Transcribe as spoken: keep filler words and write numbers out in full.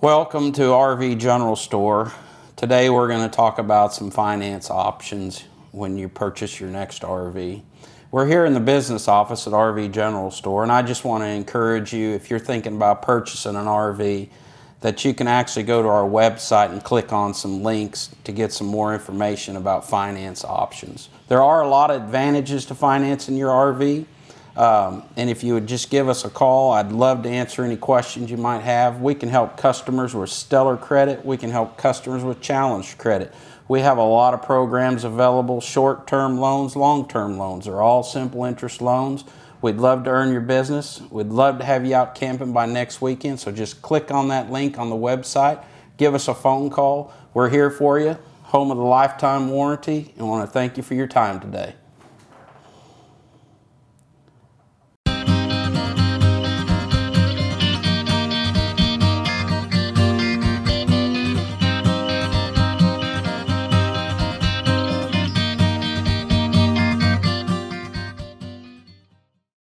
Welcome to R V General Store. Today we're going to talk about some finance options when you purchase your next R V. We're here in the business office at R V General Store, and I just want to encourage you, if you're thinking about purchasing an R V, that you can actually go to our website and click on some links to get some more information about finance options. There are a lot of advantages to financing your R V. Um, and if you would just give us a call, I'd love to answer any questions you might have. We can help customers with stellar credit. We can help customers with challenged credit. We have a lot of programs available, short-term loans, long-term loans. They're all simple interest loans. We'd love to earn your business. We'd love to have you out camping by next weekend. So just click on that link on the website. Give us a phone call. We're here for you. Home of the lifetime warranty. And I want to thank you for your time today.